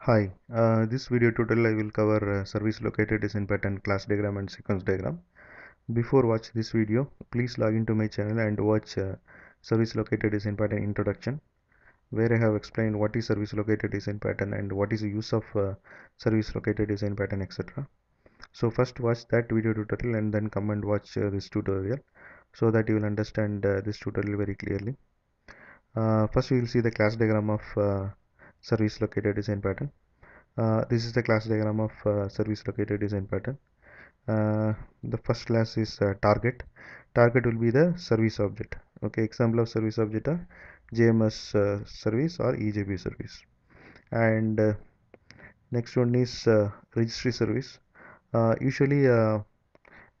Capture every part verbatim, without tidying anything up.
Hi, uh, this video tutorial I will cover uh, Service Locator Design Pattern, Class Diagram and Sequence Diagram. Before watch this video, please log into my channel and watch uh, Service Locator Design Pattern Introduction, where I have explained what is Service Locator Design Pattern and what is the use of uh, Service Locator Design Pattern, et cetera. So first watch that video tutorial and then come and watch uh, this tutorial so that you will understand uh, this tutorial very clearly. Uh, first we will see the class diagram of uh, Service Locator Design Pattern. Uh, this is the class diagram of uh, Service Locator Design Pattern. Uh, the first class is uh, target. Target will be the service object. Okay, example of service object are J M S uh, service or E J B service. And uh, next one is uh, registry service. Uh, usually uh,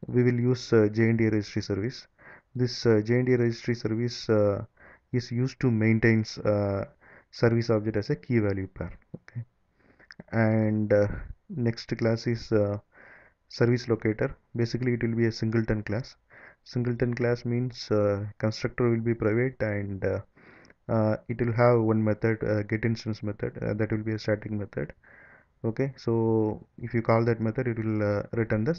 we will use uh, J N D I registry service. This uh, J N D I registry service uh, is used to maintain uh, service object as a key value pair. Okay, and uh, next class is uh, service locator. Basically it will be a singleton class. Singleton class means uh, constructor will be private and uh, uh, it will have one method, uh, get instance method, uh, that will be a static method. Okay, so if you call that method, it will uh, return the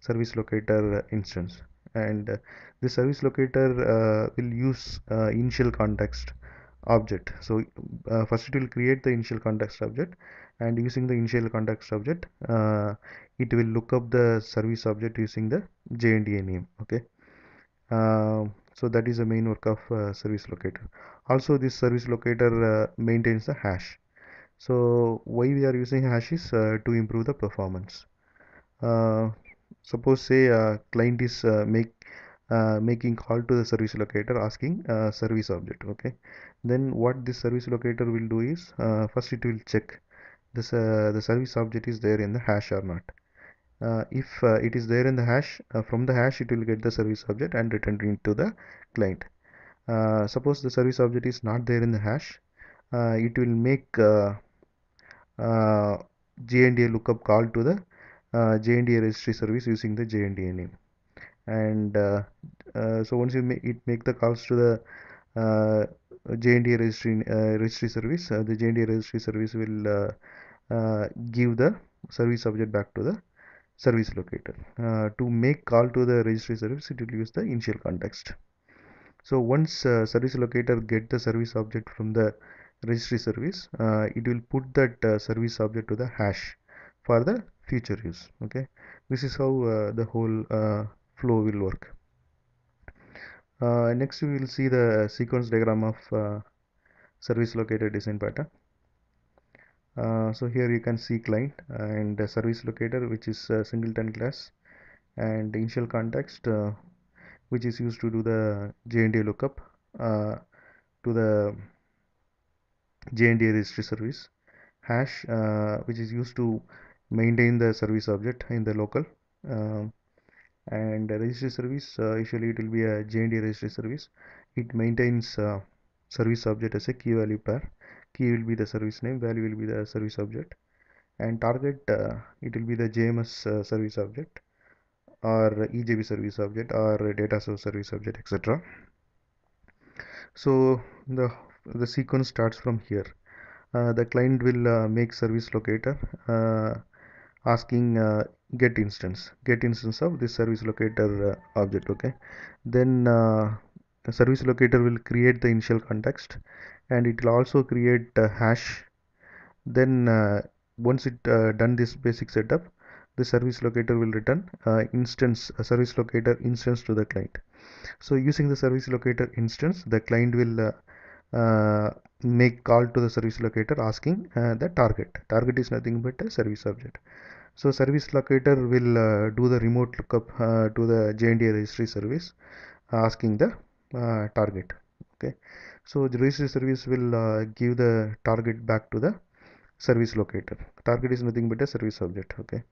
service locator instance, and uh, the service locator uh, will use uh, initial context object. So uh, first it will create the initial context object, and using the initial context object uh, it will look up the service object using the J N D I name. Okay, uh, so that is the main work of uh, service locator. Also this service locator uh, maintains the hash. So why we are using hashes? Uh, to improve the performance. Uh, suppose say uh, client is uh, make Uh, making call to the service locator asking uh, service object. Okay, then what this service locator will do is uh, first it will check this uh, the service object is there in the hash or not. Uh, if uh, it is there in the hash, uh, from the hash it will get the service object and return it to the client. Uh, suppose the service object is not there in the hash, uh, it will make uh, uh, J N D I lookup call to the uh, J N D I registry service using the J N D I name. And uh, uh, so once you make it make the calls to the uh, J N D I registry uh, registry service, uh, the J N D I registry service will uh, uh, give the service object back to the service locator. Uh, to make call to the registry service, it will use the initial context. So once uh, service locator get the service object from the registry service, uh, it will put that uh, service object to the hash for the future use. Okay, this is how uh, the whole uh, flow will work. Uh, next we will see the sequence diagram of uh, service locator design pattern. Uh, so here you can see client and the service locator, which is a singleton class, and initial context uh, which is used to do the J N D I lookup uh, to the J N D I registry service, hash uh, which is used to maintain the service object in the local, uh, and registry service. Uh, usually it will be a J N D I registry service. It maintains uh, service object as a key value pair. Key will be the service name, value will be the service object, and target uh, it will be the J M S uh, service object or E J B service object or data source service object, et cetera. So the the sequence starts from here. Uh, the client will uh, make service locator uh, asking uh, get instance get instance of this service locator uh, object. Okay, then uh, the service locator will create the initial context, and it will also create a hash. Then uh, once it uh, done this basic setup, the service locator will return uh, instance uh, service locator instance to the client. So using the service locator instance, the client will uh, uh, make call to the service locator asking uh, the target. Target is nothing but a service object. So service locator will uh, do the remote lookup uh, to the J N D I registry service asking the uh, target. Okay, so the registry service will uh, give the target back to the service locator. Target is nothing but a service object. Okay,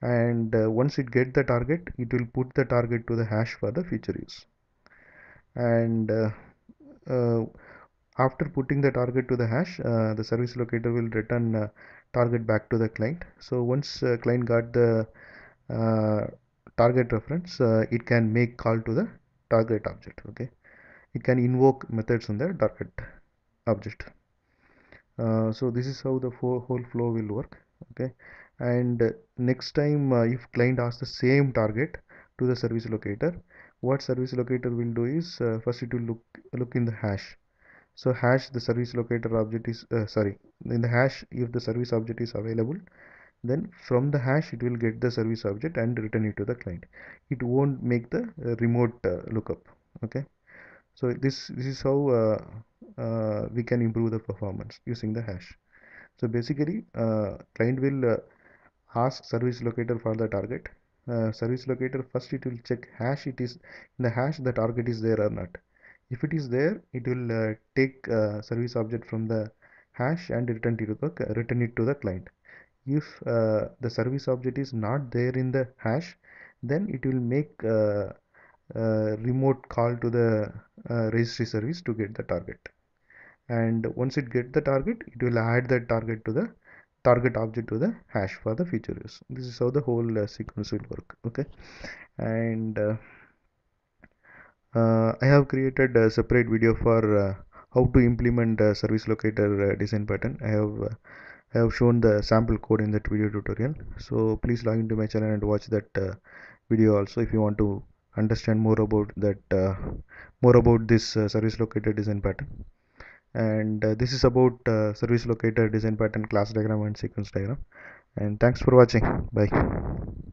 and uh, once it get the target, it will put the target to the hash for the future use. And uh, uh, after putting the target to the hash, uh, the service locator will return uh, target back to the client. So once uh, client got the uh, target reference, uh, it can make call to the target object. Okay, it can invoke methods on the target object. Uh, so this is how the whole flow will work. Okay, and next time uh, if client asks the same target to the service locator, what service locator will do is uh, first it will look look in the hash. So hash, the service locator object is uh, sorry in the hash, if the service object is available, then from the hash it will get the service object and return it to the client. It won't make the uh, remote uh, lookup. Okay, so this this is how uh, uh, we can improve the performance using the hash. So basically uh, client will uh, ask service locator for the target. Uh, service locator first it will check hash, it is in the hash the target is there or not. If it is there, it will uh, take uh, service object from the hash and return it to the return it to the client. If uh, the service object is not there in the hash, then it will make uh, a remote call to the uh, registry service to get the target. And once it gets the target, it will add that target to the target object to the hash for the future use. This is how the whole uh, sequence will work. Okay, and uh, Uh, I have created a separate video for uh, how to implement uh, service locator uh, design pattern. I have uh, I have shown the sample code in that video tutorial. So please log into my channel and watch that uh, video also if you want to understand more about that uh, more about this uh, service locator design pattern. And uh, this is about uh, service locator design pattern, class diagram and sequence diagram. And thanks for watching. Bye.